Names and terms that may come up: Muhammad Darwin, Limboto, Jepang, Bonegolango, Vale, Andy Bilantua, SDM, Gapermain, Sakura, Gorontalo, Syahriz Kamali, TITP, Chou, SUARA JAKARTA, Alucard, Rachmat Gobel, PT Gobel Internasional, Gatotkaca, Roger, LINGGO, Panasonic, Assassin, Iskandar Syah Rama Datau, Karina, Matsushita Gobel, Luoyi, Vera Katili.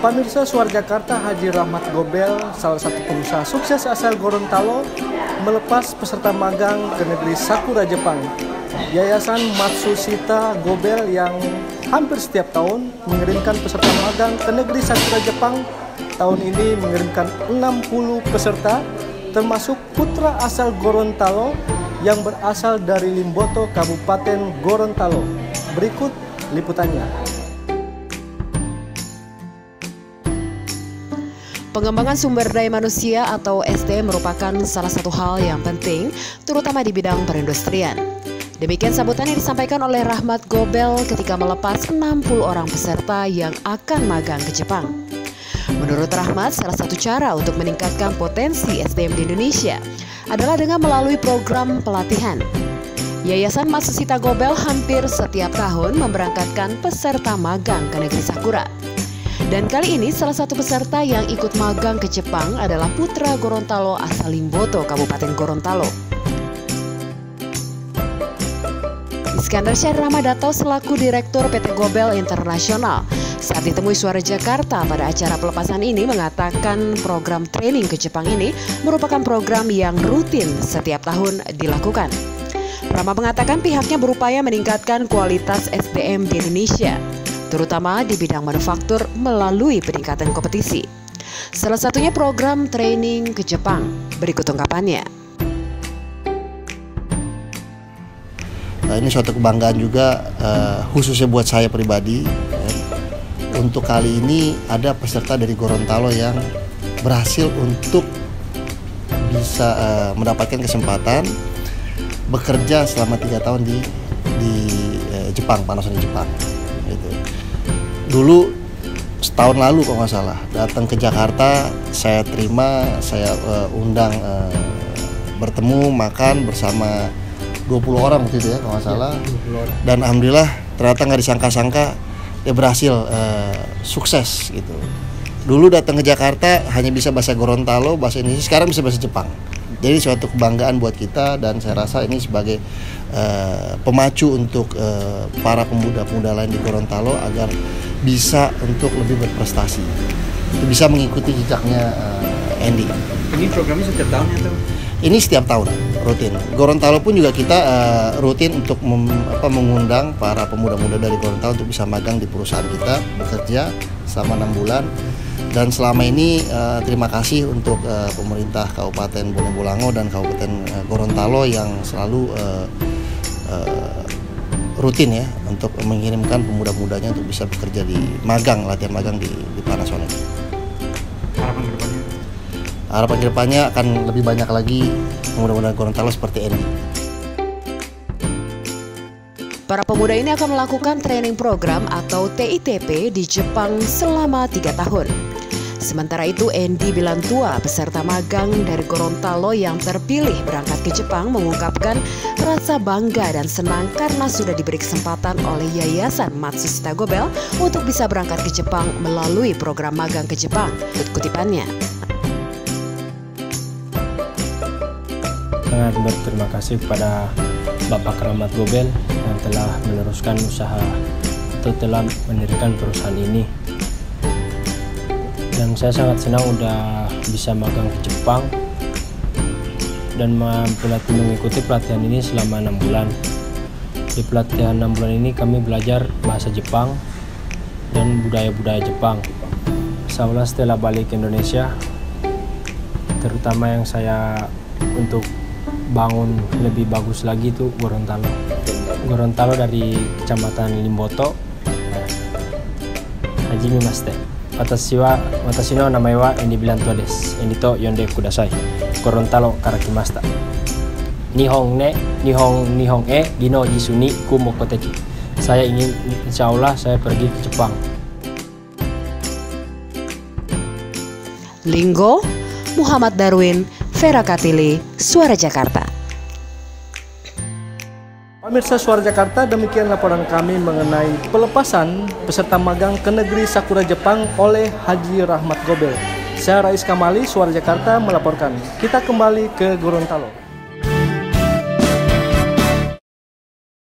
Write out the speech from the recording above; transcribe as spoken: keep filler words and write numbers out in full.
Pemirsa, SUARA JAKARTA Haji Rachmat Gobel, salah satu pengusaha sukses asal Gorontalo, melepas peserta magang ke negeri Sakura, Jepang. Yayasan Matsushita Gobel yang hampir setiap tahun mengirimkan peserta magang ke negeri Sakura, Jepang, tahun ini mengirimkan enam puluh peserta, termasuk putra asal Gorontalo yang berasal dari Limboto, Kabupaten Gorontalo. Berikut liputannya. Pengembangan sumber daya manusia atau S D M merupakan salah satu hal yang penting, terutama di bidang perindustrian. Demikian sambutan yang disampaikan oleh Rachmat Gobel ketika melepas enam puluh orang peserta yang akan magang ke Jepang. Menurut Rachmat, salah satu cara untuk meningkatkan potensi S D M di Indonesia adalah dengan melalui program pelatihan. Yayasan Matsushita Gobel hampir setiap tahun memberangkatkan peserta magang ke negeri Sakura. Dan kali ini salah satu peserta yang ikut magang ke Jepang adalah putra Gorontalo asal Limboto, Kabupaten Gorontalo. Iskandar Syah Rama Datau selaku Direktur P T Gobel Internasional saat ditemui SUARA JAKARTA pada acara pelepasan ini mengatakan program training ke Jepang ini merupakan program yang rutin setiap tahun dilakukan. Rama mengatakan pihaknya berupaya meningkatkan kualitas S D M di Indonesia, terutama di bidang manufaktur melalui peningkatan kompetisi. Salah satunya program training ke Jepang. Berikut ungkapannya. Nah, ini suatu kebanggaan juga, eh, khususnya buat saya pribadi. Eh, untuk kali ini ada peserta dari Gorontalo yang berhasil untuk bisa eh, mendapatkan kesempatan bekerja selama tiga tahun di, di eh, Jepang, Panasonic Jepang. Gitu. Dulu setahun lalu kalau nggak salah datang ke Jakarta, saya terima, saya uh, undang uh, bertemu makan bersama dua puluh orang waktu itu ya kalau nggak salah, dan alhamdulillah ternyata nggak disangka-sangka dia berhasil uh, sukses gitu. Dulu datang ke Jakarta hanya bisa bahasa Gorontalo, bahasa Indonesia, sekarang bisa bahasa Jepang. Jadi suatu kebanggaan buat kita, dan saya rasa ini sebagai uh, pemacu untuk uh, para pemuda-pemuda lain di Gorontalo agar bisa untuk lebih berprestasi, bisa mengikuti jejaknya uh, Andy. Ini programnya setiap tahun atau? Ini setiap tahun rutin. Gorontalo pun juga kita uh, rutin untuk mem, apa, mengundang para pemuda-pemuda dari Gorontalo untuk bisa magang di perusahaan kita, bekerja selama enam bulan. Dan selama ini uh, terima kasih untuk uh, pemerintah Kabupaten Bonegolango dan Kabupaten uh, Gorontalo yang selalu uh, uh, rutin ya untuk mengirimkan pemuda-mudanya untuk bisa bekerja di magang, latihan magang di, di Panasonic. Harapan kedepannya? Harapan kedepannya akan lebih banyak lagi pemuda-pemuda Gorontalo seperti ini. Para pemuda ini akan melakukan training program atau T I T P di Jepang selama tiga tahun. Sementara itu, Andy Bilantua, peserta magang dari Gorontalo yang terpilih berangkat ke Jepang, mengungkapkan rasa bangga dan senang karena sudah diberi kesempatan oleh Yayasan Matsushita Gobel untuk bisa berangkat ke Jepang melalui program magang ke Jepang. Kutipannya. Sangat berterima kasih kepada Bapak Rachmat Gobel yang telah meneruskan usaha atau telah mendirikan perusahaan ini. Dan saya sangat senang udah bisa magang ke Jepang dan mengikuti pelatihan ini selama enam bulan. Di pelatihan enam bulan ini kami belajar bahasa Jepang dan budaya-budaya Jepang. Seolah setelah balik ke Indonesia, terutama yang saya untuk bangun lebih bagus lagi itu Gorontalo. Gorontalo dari Kecamatan Limboto. Hajime Master. Watashi wa, watashi no namae wa Andy Bilantua desu. Andy to yonde kudasai. Gorontalo kara kimashita. Nihon ne, Nihon, Nihon e, Dino jisu ni kumokoteki. Saya ingin, insya Allah saya pergi ke Jepang. LINGGO, Muhammad Darwin, Vera Katili, SUARA JAKARTA. Pemirsa SUARA JAKARTA, demikian laporan kami mengenai pelepasan peserta magang ke negeri Sakura Jepang oleh Haji Rachmat Gobel. Syahriz Kamali, SUARA JAKARTA melaporkan. Kita kembali ke Gorontalo.